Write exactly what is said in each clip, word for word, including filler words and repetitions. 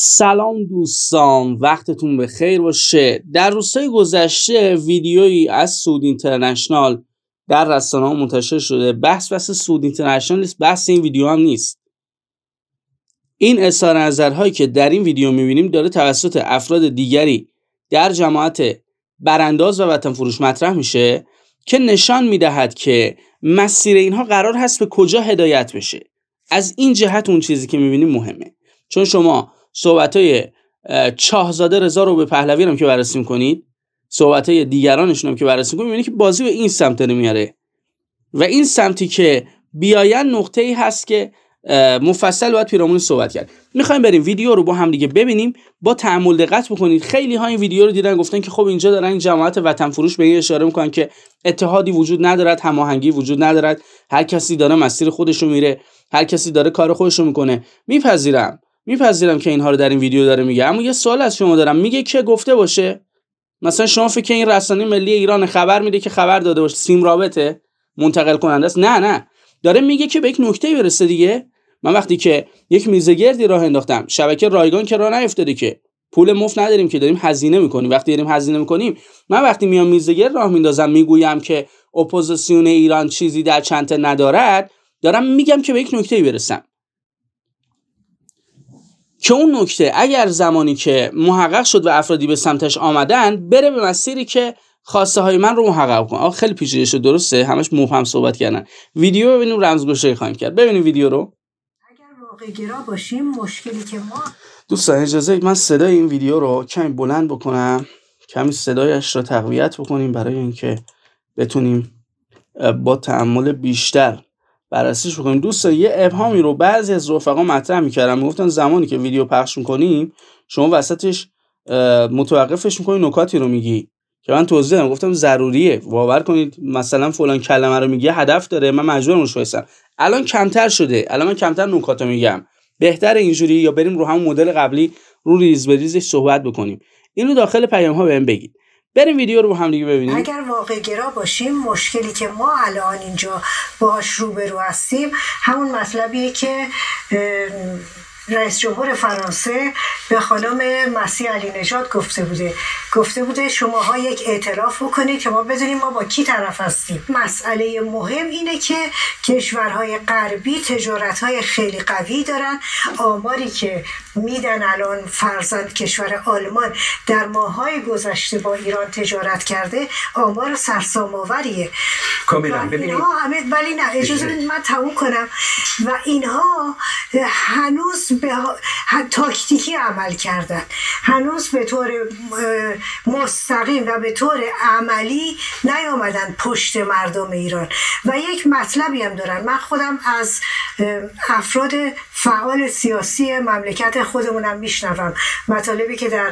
سلام دوستان، وقتتون به خیر باشه. در روزهای گذشته ویدیویی از سعودی اینترنشنال در رسانه‌ها منتشر شده. بحث بحث سعودی اینترنشنال نیست، بحث این ویدیو هم نیست. این اظهار نظرهایی که در این ویدیو می‌بینیم داره توسط افراد دیگری در جماعت برانداز و وطن فروش مطرح میشه که نشان میدهد که مسیر اینها قرار هست به کجا هدایت بشه. از این جهت اون چیزی که می‌بینیم مهمه، چون شما صحبت‌های شاهزاده رضا رو به پهلوی هم که بررسی می‌کنید، صحبت‌های دیگرانشون هم که بررسی می‌کنید، می‌بینید که بازی به این سمت نمیاره و این سمتی که بیاین نقطه‌ای هست که مفصل باید پیرامون صحبت کرد. می‌خوایم بریم ویدیو رو با هم دیگه ببینیم، با تأمل دقت بکنید. خیلی ها این ویدیو رو دیدن، گفتن که خب اینجا دارن جماعت وطن فروش به این اشاره می‌کنن که اتحادی وجود ندارد، هماهنگی وجود ندارد، هر کسی داره مسیر خودش رو میره، هر کسی داره کار خودش رو می‌کنه. می‌پذیرم میپذیرم که اینها رو در این ویدیو داره میگه، اما یه سوال از شما دارم. میگه که گفته باشه؟ مثلا شما فکر این رسانه ملی ایران خبر میده که خبر داده باشه؟ سیم رابطه منتقل کننده است؟ نه نه، داره میگه که به یک نکته برسه دیگه. من وقتی که یک میزه گردی راه انداختم، شبکه رایگان که راه نیفتاده که، پول مفت نداریم که، داریم هزینه میکنیم. وقتی داریم هزینه میکنیم، من وقتی میام میزه گرد راه میندازم میگویم که اپوزیسیون ایران چیزی در چنته ندارد، دارم میگم که به یک نکته برسم که اون نکته اگر زمانی که محقق شد و افرادی به سمتش آمدن بره به مسیری که خواسته های من رو محقق کنه. آخ خیلی پیچیده شد، درسته، همش مبهم صحبت کردن. ویدیو ببینیم، رمزگشایی خواهیم کرد. ببینیم ویدیو رو. اگر واقع گرا باشیم، مشکلی که ما دوستان، اجازه من صدای این ویدیو رو کمی بلند بکنم، کمی صدایش رو تقویت بکنیم برای اینکه بتونیم با تأمل بیشتر بررسیش بکنیم. دوستان یه ابهامی رو بعضی از رفقا مطرح میکردن، میگفتن زمانی که ویدیو پخش میکنیم شما وسطش متوقفش میکنی، نکاتی رو میگی که من توضیح دادم، گفتم ضروریه باور کنید. مثلا فلان کلمه رو میگه، هدف داره، من مجبورم روش وایسم. الان کمتر شده، الان من کمتر نکاتو میگم. بهتره اینجوری یا بریم رو همون مدل قبلی، رو ریز به ریزش صحبت بکنیم. اینو داخل پیام ها بهم بگید. بریم ویدیو رو با هم دیگه ببینیم. اگر واقع گرا باشیم، مشکلی که ما الان اینجا باهاش روبرو هستیم همون مطلبیه که رئیس جمهور فرانسه به خانم مسیح علینژاد گفته بوده. گفته بوده شماها یک اعتراف بکنید که ما بدونیم ما با کی طرف هستیم. مسئله مهم اینه که کشورهای غربی تجارت‌های خیلی قوی دارن. آماری که میدن الان فرزند کشور آلمان در ماهای گذشته با ایران تجارت کرده، آمار سرسام‌آوریه. کاملا ببینید. ولی نه، اجازه بدید من تموم کنم. و اینها هنوز به تاکتیکی عمل کردن، هنوز به طور مستقیم و به طور عملی نیامدن پشت مردم ایران. و یک مطلبی هم دارن، من خودم از افراد فعال سیاسی مملکت خودمونم میشنوم مطالبی که در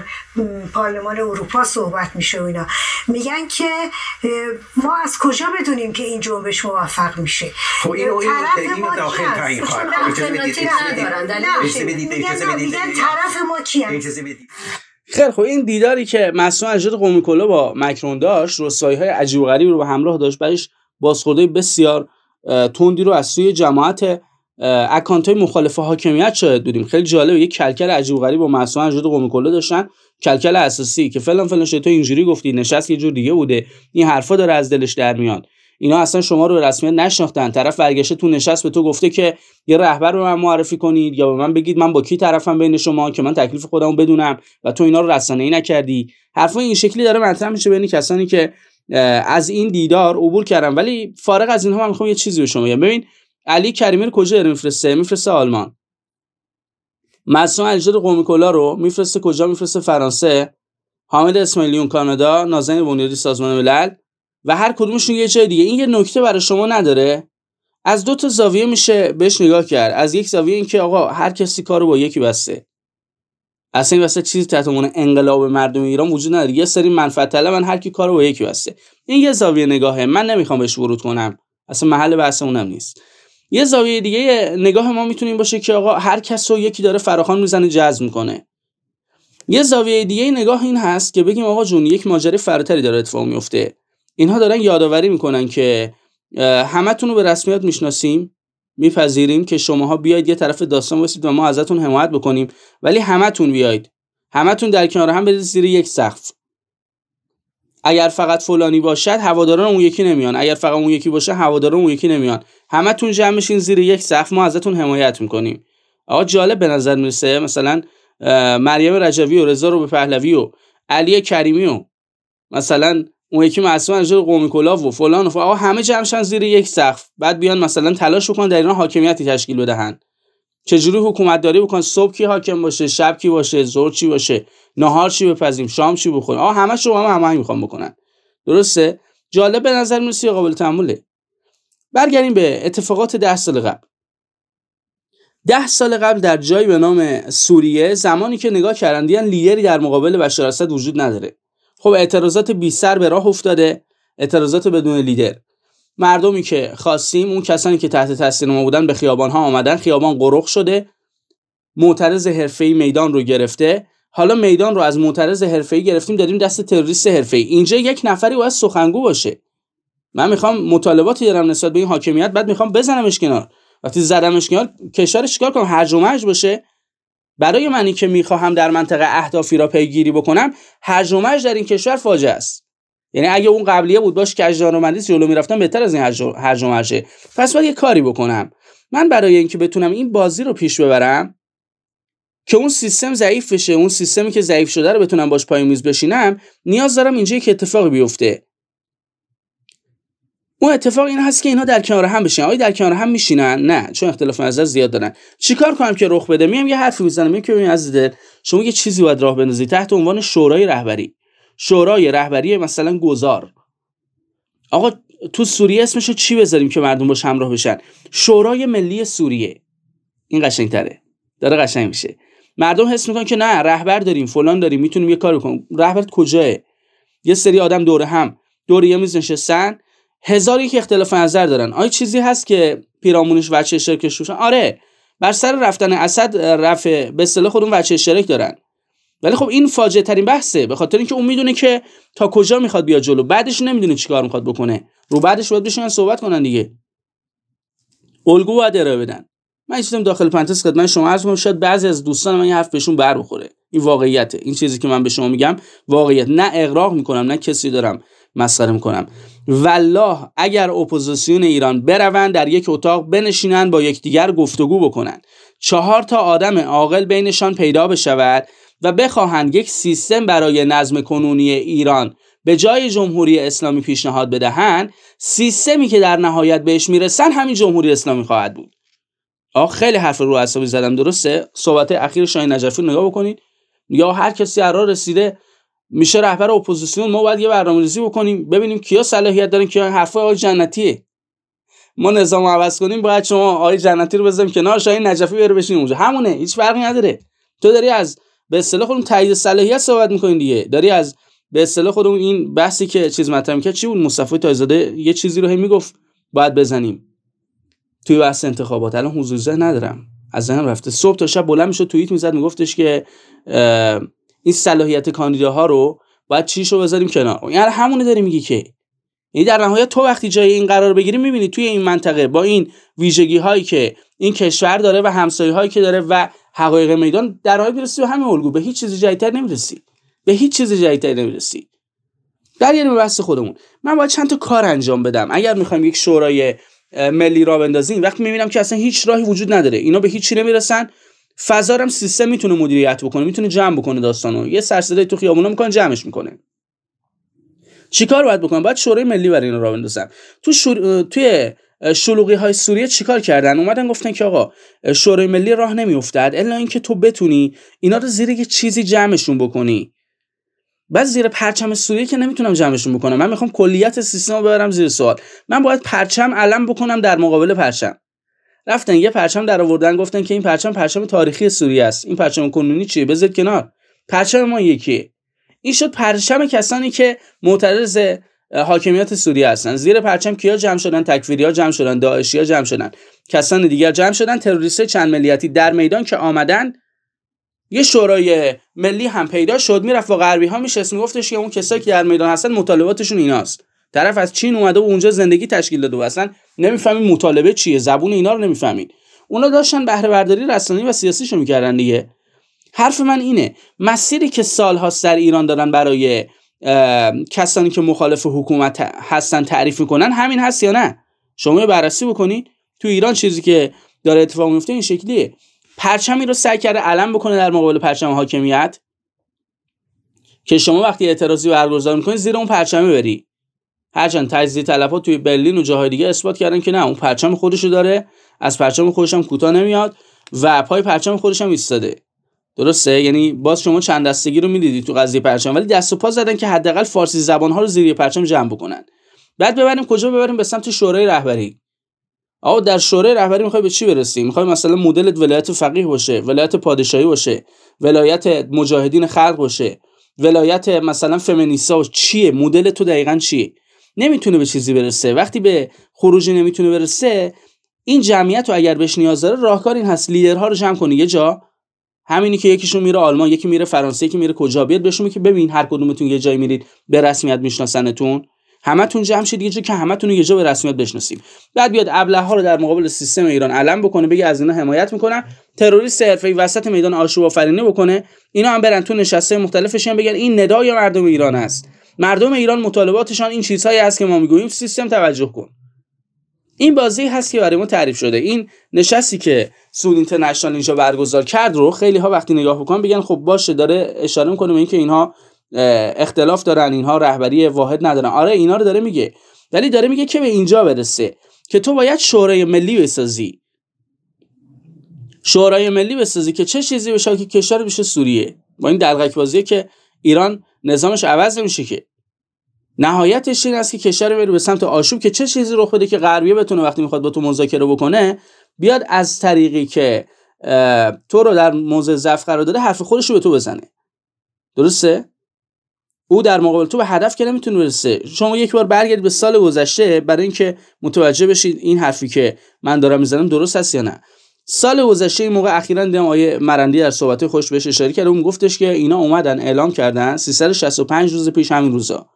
پارلمان اروپا صحبت میشه و اینا، میگن که ما از کجا بدونیم که این جنبش موفق میشه؟ خب اینو اینو داخل تعیین خواهد کرد. خیلی خب، این دیداری که مسئول اجاد قومی کلا با مکرون داشت، رسایی های عجیب و غریبی رو به همراه داشت. برایش بازخوردهای بسیار تندی رو از سوی جماعت اکانت های مخالف حاکمیت شاهد بودیم. خیلی جالب، یک کلکل عجیب و غریب با مسئول اجاد قومی کلا داشتن، کلکل اساسی که فلان فلان شده، تو اینجوری گفتی، نشست یه جور دیگه بوده، این حرفا داره از دلش در میاد. اینا اصلا شما رو به رسمیت نشناختن. طرف برگشته تو نشست به تو گفته که یه رهبر رو من معرفی کنید یا به من بگید من با کی طرفم بین شما که من تکلیف خودمو بدونم، و تو اینا رو رسانه‌ای نکردی. حرفای این شکلی داره مطرح میشه بین کسانی که از این دیدار عبور کردن. ولی فارغ از اینها من میخوام یه چیزی به شما بگم. ببین علی کریمی رو کجا داره میفرسته؟ میفرسته آلمان. مسعود الجد قومی کلا رو میفرسته کجا؟ میفرسته فرانسه. حامد اسماعیلیون کانادا، نازنین بنیادی سازمان ملل، و هر کدومشون یه جای دیگه. این یه نکته برای شما نداره؟ از دو تا زاویه میشه بهش نگاه کرد. از یک زاویه این که آقا هر کسی کارو با یکی بسته، اصلا این واسه چیزی تحت عنوان انقلاب مردم ایران وجود نداره، یه سری منفعت طلبن، هر کی کارو با یکی بسته. این یه زاویه نگاهه، من نمیخوام بهش ورود کنم، اصلا محل بحثمونم نیست. یه زاویه دیگه نگاه ما میتونیم باشه که آقا هر کسو یکی داره فراخوان میزنه، جذب میکنه. یه زاویه دیگه نگاه این هست که بگیم آقا جون یک ماجرای فراتری داره اتفاق میفته. اینها دارن یادآوری میکنن که همتون رو به رسمیت میشناسیم، میپذیریم که شماها بیاید یه طرف داستان باشید و ما ازتون حمایت بکنیم، ولی همتون بیاید، همتون در کنار هم برید زیر یک سقف. اگر فقط فلانی باشد هواداران اون یکی نمیان، اگر فقط اون یکی باشه هواداران اون یکی نمیان، همتون جمع بشین زیر یک سقف، ما ازتون حمایت میکنیم. آقا جالب به نظر میرسه مثلا مریم رجوی و رضا رو پهلوی و علی کریمی و مثلا اون یکی معصوم رجوی قومی کلاو و فلان و فلان، آقا همه جمع شن زیر یک سقف، بعد بیان مثلا تلاش بکنن در ایران حاکمیتی تشکیل بدهن. چجوری حکومت داری بکن، صبح کی حاکم باشه، شب کی باشه، ظهر چی باشه، نهار چی بپزیم، شام چی بخوریم، آها همه شو همه همه میخوام بکنن. درسته؟ جالب به نظر میرسه، قابل تامله. برگردیم به اتفاقات ده سال قبل. ده سال قبل در جایی به نام سوریه، زمانی که نگاه کردن دیدن لیدری در مقابل بشار اسد وجود نداره. خب اعتراضات بی سر به راه افتاده، اعتراضات بدون لیدر. مردمی که خواستیم، اون کسانی که تحت تاثیر ما بودن، به خیابان ها آمدن، خیابان قرق شده، معترض حرفه‌ای میدان رو گرفته. حالا میدان رو از معترض حرفه‌ای گرفتیم دادیم دست تروریست حرفه‌ای. اینجا یک نفری باید سخنگو باشه. من میخوام مطالباتی دارم نسبت به این حاکمیت، بعد میخوام بزنمش کنار. وقتی زدمش کنار، کشورش چیکار کنم؟ هرج و مرج باشه؟ برای منی که میخواهم در منطقه اهدافی را پیگیری بکنم، هرج و مرج در این کشور فاجعه است. یعنی اگه اون قبلیه بود باش که اجدار و مندیس جلو میرفتم بهتر از این هرج و مرجه. پس باید یه کاری بکنم. من برای اینکه بتونم این بازی رو پیش ببرم که اون سیستم ضعیف بشه، اون سیستمی که ضعیف شده رو بتونم باش پای میز بشینم، نیاز دارم اینجا یک اتفاقی بیفته. اون اتفاق این هست که اینها در کنار هم بشینن. آیا در کنار هم میشینن؟ نه، چون اختلاف نظر زیاد دارن. چیکار کنم که رخ بده؟ میام یه حرفی میزنم، میگم ببین عزیز شما یه چیزی باید راه بندازی تحت عنوان شورای رهبری. شورای رهبری مثلا گذار. آقا تو سوریه اسمشو چی بذاریم که مردم باش همراه بشن؟ شورای ملی سوریه. این قشنگتره، داره قشنگ میشه. مردم حس میکنن که نه رهبر داریم، فلان داریم، میتونیم یه کار بکنیم. رهبر کجاست؟ یه سری آدم دور هم دور یه میز نشستن، هزاری که اختلاف نظر دارن. آیا چیزی هست که پیرامونش وجه شرکت شوشن؟ آره، بر سر رفتن اسد رفع به اصطلاح خودمون وجه شرک دارن. ولی خب این فاجعه ترین بحثه، به خاطر اینکه اون میدونه که تا کجا میخواد بیاد جلو، بعدش نمیدونه چیکار میخواد بکنه. رو بعدش باید بشینن صحبت کنن دیگه، الگو باید ارائه بدن. من چیزم داخل پنتز خدمت شما عرض می‌کنم، شاید بعضی از دوستان من یه حرف بهشون بر بخوره. این واقعیته، این چیزی که من به شما میگم واقعیت، نه اغراق میکنم نه کسی دارم مسخره میکنم. والله اگر اپوزیسیون ایران بروند در یک اتاق بنشینن با یکدیگر گفتگو بکنن، چهار تا آدم عاقل بینشان پیدا بشود و بخواهند یک سیستم برای نظم کنونی ایران به جای جمهوری اسلامی پیشنهاد بدهند، سیستمی که در نهایت بهش میرسن همین جمهوری اسلامی خواهد بود. آخ خیلی حرف رو اعصابی زدم، درسته؟ صحبت اخیر شاهین نجفی نگاه بکنید، یا هر کسی قرار رسیده میشه رهبر اپوزیسیون، ما باید یه برنامه‌ریزی بکنیم ببینیم کیا صلاحیت دارن، کیا حرفای آقای جنتیه. ما نظام عوض کنیم، باید شما آقای جنتی رو بذاریم کنار، شاهین نجفی بره بشینه اونجا، همونه، هیچ فرقی نداره. تو داری از به اصطلاح خودمون تایید صلاحیت صحبت می‌کنین دیگه، داری از به اصطلاح خودمون این بحثی که چیز مطرح می‌کرد چی بود، مصطفی تایزاده یه چیزی رو هم میگفت باید بزنیم توی بحث انتخابات. الان حضور ذهن ندارم، از ذهنم رفته. صبح تا شب بلند میشد توییت میزد میگفتش که این صلاحیت کاندیداها رو باید چیشو بذاریم کنار. این یعنی همونه داره میگی که یعنی در نهایت تو وقتی جای این قرار بگیری می‌بینی توی این منطقه با این ویژگی‌هایی که این کشور داره و همسایه‌هایی که داره و حقایق میدان در حال برسی و همه الگو، به هیچ چیز جدیدتر نمیرسی، به هیچ چیز جدیدتر نمیرسی. در یه بحث خودمون من باید چند تا کار انجام بدم اگر میخوایم یک شورای ملی را بندازیم. وقتی میبینم که اصلا هیچ راهی وجود نداره، اینا به هیچ چی نمیرسن، فضارم سیستم میتونه مدیریت بکنه، میتونه جمع بکنه داستانو، یه سرسدای تو خیابونا میکنه جمعش میکنه. چیکار باید بکنم؟ باید شورای ملی برای اینا را بندازم. تو شور... توی شلوغی های سوریه چیکار کردن؟ اومدن گفتن که آقا شورای ملی راه نمیافتد الا اینکه تو بتونی اینا رو زیر یه چیزی جمعشون بکنی. بعد زیر پرچم سوریه که نمیتونم جمعشون بکنم، من میخوام کلیت سیستم رو ببرم زیر سوال. من باید پرچم علم بکنم در مقابل پرچم. رفتن یه پرچم در آوردن، گفتن که این پرچم پرچم تاریخی سوریه است، این پرچم کنونی چیه، بذار کنار، پرچم ما یکیه. این شد پرچم کسانی که معترض حاکمیت سوریه هستن. زیر پرچم کیا جمع شدن؟ تکفیریا جمع شدن، داعشیا جمع شدن، کسان دیگر جمع شدن، تروریست‌های چند ملیتی در میدان که آمدن. یه شورای ملی هم پیدا شد، میرفت با غربی ها میشست، میگفتش که اون کسایی که در میدان هستن مطالباتشون ایناست، طرف از چین اومده و اونجا زندگی تشکیل داده و اصلا نمیفهمین مطالبه چیه، زبون اینا رو نمیفهمین. اونا داشتن بهره برداری رسانه‌ای و سیاسیشو میکردن دیگه. حرف من اینه، مسیری که سالها سر ایران دارن برای کسانی که مخالف حکومت هستن تعریف میکنن همین هست یا نه؟ شما بررسی بکنید. تو ایران چیزی که داره اتفاق میفته این شکلیه. پرچمی رو سعی کرده علم بکنه در مقابل پرچم حاکمیت که شما وقتی اعتراضی برگزار میکنید زیر اون پرچمه بری. هرچند تجزیه طلبها توی برلین و جاهای دیگه اثبات کردن که نه، اون پرچم خودشو داره، از پرچم خودش هم کوتاه نمیاد و پای پرچم خودش هم ایستاده. درسته؟ یعنی باز شما چند دستگی رو میدیدید تو قضیه پرچم، ولی دست و پا زدن که حداقل فارسی زبان‌ها رو زیر پرچم جمع بکنن. بعد ببریم کجا؟ ببریم به سمت شورای رهبری. آقا در شورای رهبری میخوای به چی برسی؟ میخوای مثلا مدلت ولایت فقیه باشه، ولایت پادشاهی باشه، ولایت مجاهدین خلق باشه، ولایت مثلا فمینیستا چیه؟ مدل تو دقیقاً چیه؟ نمیتونه به چیزی برسه. وقتی به خروجی نمیتونه برسه، این جمعیت رو اگر بهش نیاز داره راهکار این هست لیدرها رو جمع کنه یه جا. همینی که یکیشون میره آلمان، یکی میره فرانسه، یکی میره کجا، بیاد بهشون که ببین هر کدومتون یه جایی میرید به رسمیت میشناسنتون، همتون جمع شید یه جا که همتون یه جا به رسمیت بشناسیم. بعد بیاد ابله ها رو در مقابل سیستم ایران علم بکنه، بگه از اینا حمایت میکنم، تروریست حرفه‌ای وسط میدان آشوب آفرینی بکنه، اینا هم برن تو نشسته مختلفشون بگن این ندای مردم ایران است، مردم ایران مطالباتشان این چیزهایی است که ما میگوییم، سیستم توجه کن. این بازی هست که برای ما تعریف شده. این نشستی که سعودی اینترنشنال اینجا برگزار کرد رو خیلی ها وقتی نگاه میکنن بگن خب باشه، داره اشاره میکنه به اینکه اینها اختلاف دارن، اینها رهبری واحد ندارن. آره اینا رو داره میگه، ولی داره میگه که به اینجا برسه که تو باید شورای ملی بسازی، شورای ملی بسازی که چه چیزی بشه؟ که کشور بشه سوریه. با این دلقک بازیه که ایران نظامش عوض نمیشه که. نهایتش این است که کشور بره به سمت آشوب که چه چیزی رو بده که غربیه بتونه وقتی میخواد با تو مذاکره بکنه بیاد از طریقی که تو رو در موضع ضعف قرار داده حرف خودش رو به تو بزنه. درسته؟ او در مقابل تو به هدف که نمیتونه برسه. شما یک بار برگردید به سال گذشته برای اینکه متوجه بشید این حرفی که من دارم میزنم درست است یا نه. سال گذشته این موقع اخیراً دیدم آیه مرندی در صحبت خوش بهش اشاره کرد، اون گفتش که اینا اومدن اعلام کردن سیصد و شصت و پنج روز پیش همین روزا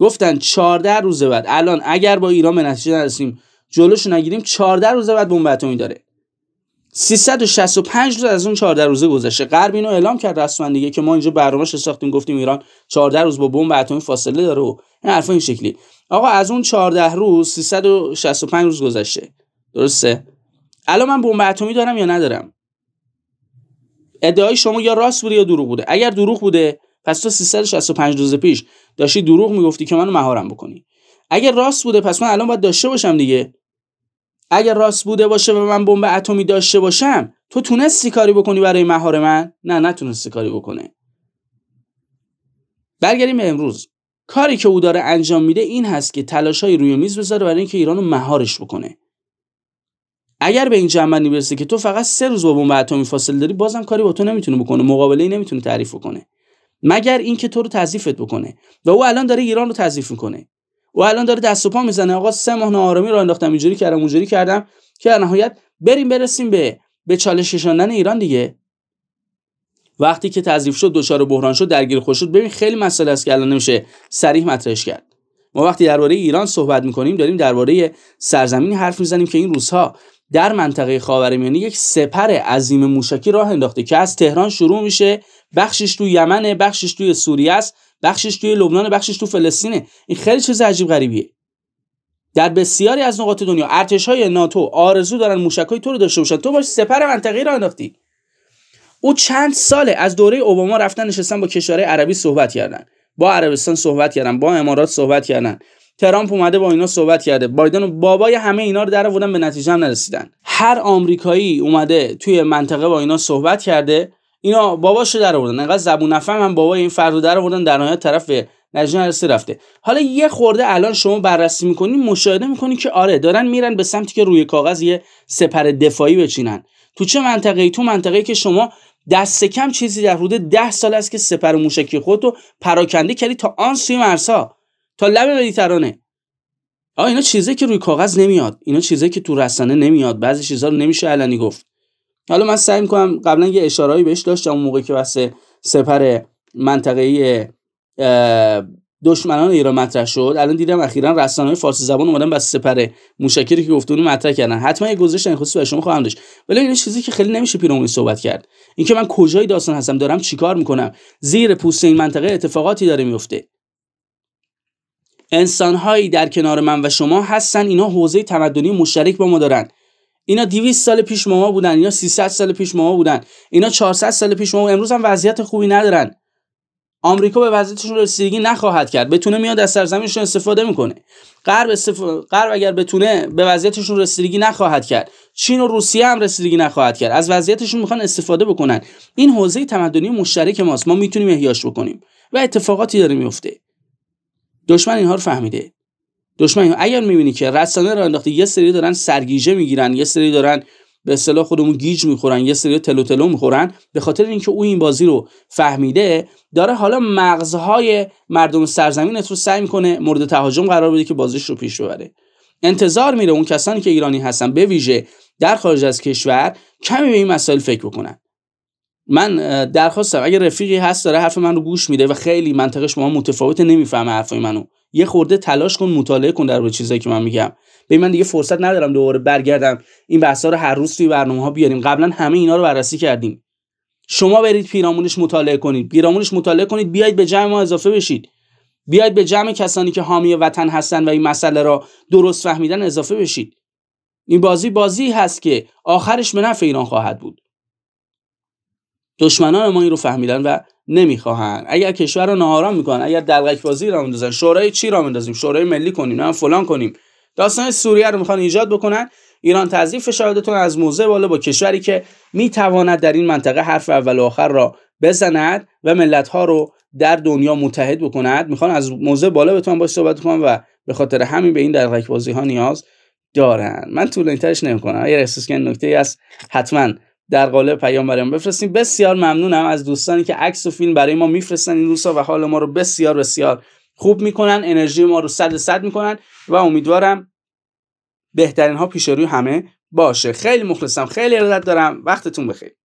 گفتن چهارده روز بعد، الان اگر با ایران به نتیجه نرسیم جلوش نگیریم چهارده روز بعد بمب اتمی داره. سیصد و شصت و پنج روز از اون چهارده روزه گذشته. غرب اینو اعلام کرد رسما دیگه که ما اینجا برنامه‌اش ساختیم، گفتیم ایران چهارده روز با بمب اتمی فاصله داره و این حرفا این شکلی. آقا از اون چهارده روز سیصد و شصت و پنج روز گذشته. درسته؟ الان من بمب اتمی دارم یا ندارم؟ ادعای شما یا راست بوده یا دروغ بوده. اگر دروغ بوده پس تو سیصد و شصت و پنج روز پیش داشتی دروغ میگفتی که منو مهارم بکنی. اگر راست بوده پس من الان باید داشته باشم دیگه. اگر راست بوده باشه و من بمب اتمی داشته باشم، تو تونستی کاری بکنی برای مهار من؟ نه، نتونستی کاری بکنه. برگردیم به امروز. کاری که او داره انجام میده این هست که تلاشای روی میز بذاره برای اینکه ایرانو مهارش بکنه. اگر به این جنبندی برسه که تو فقط سه روز با بمب اتمی فاصله داری، بازم کاری با تو نمیتونه بکنه، مقابله ای نمیتونه تعریف کنه. مگر اینکه تو رو تضعیفت بکنه و او الان داره ایران رو تضعیف میکنه. او الان داره دست و پا میزنه، آقا سه ماه ناآرامی رو انداختم، اینجوری کردم اونجوری کردم که در نهایت بریم برسیم به به چالش کشاندن ایران دیگه. وقتی که تضعیف شد، دچار بحران شد، درگیر خودش شد، ببین خیلی مسئله است که الان نمیشه صریح مطرحش کرد. ما وقتی درباره ایران صحبت میکنیم داریم درباره سرزمینی حرف میزنیم که این روزها در منطقه خاورمیانه یک سپر عظیم موشکی راه انداخته که از تهران شروع میشه، بخشش تو یمنه، بخشش توی سوریه است، بخشش توی لبنان، بخشش تو فلسطینه. این خیلی چیز عجیب غریبیه. در بسیاری از نقاط دنیا ارتش‌های ناتو آرزو دارن موشکای تو رو داشته باشن، تو باش سپر منطقه‌ای راه انداختی. او چند ساله از دوره اوباما رفتن نشستن با کشورهای عربی صحبت کردن، با عربستان صحبت کردن، با امارات صحبت کردن، ترامپ اومده با اینا صحبت کرده، بایدن و بابای همه اینا رو در آوردن، به نتیجه هم نرسیدن. هر آمریکایی اومده توی منطقه با اینا صحبت کرده، اینا باباشو در آوردن، انقدر زبون نفهم هم بابای این فرد رو در آوردن، در نهایت طرف به نتیجه نرسیده رفته. حالا یه خورده الان شما بررسی میکنین، مشاهده میکنین که آره دارن میرن به سمتی که روی کاغذ یه سپر دفاعی بچینن. تو چه منطقه‌ای؟ تو منطقه‌ای که شما دست کم چیزی در حدود ده سال است که سپر موشکی خودتو پراکنده کردی تا آن سوی مرزها، تا لب مدیترانه. آ اینا چیزایی که روی کاغذ نمیاد، اینا چیزایی که تو رسانه نمیاد، بعضی چیزا رو نمیشه علنی گفت. حالا من سعی میکنم، قبلا یه اشارهایی بهش داشتم اون موقع که واسه سپر منطقه‌ای دشمنان ایران مطرح شد. الان دیدم اخیرا رسانه‌های فارسی زبان اومدن بس سپره موشکری که گفتون مطرح کردن. حتما یه گزارش این خصوصی براتون خواهم داشت. ولی این چیزی که خیلی نمیشه پیرامون صحبت کرد، اینکه من کجای داستان هستم، دارم چیکار میکنم، زیر پوست این منطقه اتفاقاتی داره میفته. انسان‌هایی در کنار من و شما هستن، اینا حوزه تمدنی مشترک با ما دارن. اینا دویست سال پیش ما ما بودن، اینا سیصد سال پیش ما ما بودن، اینا چهارصد سال پیش ما. امروز هم وضعیت خوبی ندارن. آمریکا به وضعیتشون رسیدگی نخواهد کرد، بتونه میاد از سرزمینشون استفاده میکنه. غرب استف... غرب اگر بتونه به وضعیتشون رسیدگی نخواهد کرد. چین و روسیه هم رسیدگی نخواهد کرد. از وضعیتشون میخوان استفاده بکنن. این حوزه تمدنی مشترک ماست، ما میتونیم احیاش بکنیم و اتفاقاتی داره میفته. دشمن اینها رو فهمیده. دشمن اگر میبینی که رسانه را انداخته، یه سری دارن سرگیجه میگیرن، یه سری دارن به اصطلاح خودمون گیج میخورن، یه سری تلو تلو میخورن، به خاطر اینکه او این بازی رو فهمیده، داره حالا مغزهای مردم سرزمینت رو سعی میکنه مورد تهاجم قرار بده که بازیش رو پیش ببره. انتظار میره اون کسانی که ایرانی هستن به ویژه در خارج از کشور کمی به این مسائل فکر بکنن. من درخواستم اگه رفیقی هست داره حرف من رو گوش میده و خیلی منطقه شما متفاوته، نمیفهمه حرفای منو، یه خورده تلاش کن، مطالعه کن در به چیزایی که من میگم. ببین من دیگه فرصت ندارم دوباره برگردم این بحثا رو هر روز توی برنامه‌ها بیاریم. قبلا همه اینا رو بررسی کردیم. شما برید پیرامونش مطالعه کنید، پیرامونش مطالعه کنید، بیاید به جمع ما اضافه بشید. بیاید به جمع کسانی که حامی وطن هستن و این مسئله را درست فهمیدن اضافه بشید. این بازی بازی هست که آخرش به نفع ایران خواهد بود. دشمنان ما این رو فهمیدن و نمیخواهن. اگر کشور رو ناآرام میکنن، اگر دلقک بازی را میندازن، شورای چی را میندازیم، شورای ملی کنیم، نه فلان کنیم، داستان سوریه رو میخوان ایجاد بکنن، ایران تضعیف فشاردتون از موضع بالا با کشوری که میتواند در این منطقه حرف اول و آخر را بزند و ملت‌ها رو در دنیا متحد بکند، میخوان از موضع بالا بتون باش صحبت کنن و به خاطر همین به این دلقک بازی ها نیاز دارن. من طولانی‌ترش نمیکنم. اگر احساس کنید نکته‌ای است حتما در قالب پیام برام بفرستین. بسیار ممنونم از دوستانی که عکس و فیلم برای ما میفرستن این روزها و حال ما رو بسیار بسیار خوب میکنن، انرژی ما رو صد صد میکنن و امیدوارم بهترین ها پیش روی همه باشه. خیلی مخلصم، خیلی ارادت دارم. وقتتون بخیر.